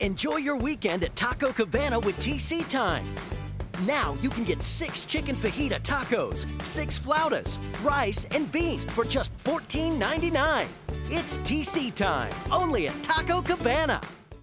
Enjoy your weekend at Taco Cabana with TC Time. Now you can get 6 Chicken Fajita Tacos, 6 Flautas, rice, and beans for just $14.99. It's TC Time, only at Taco Cabana.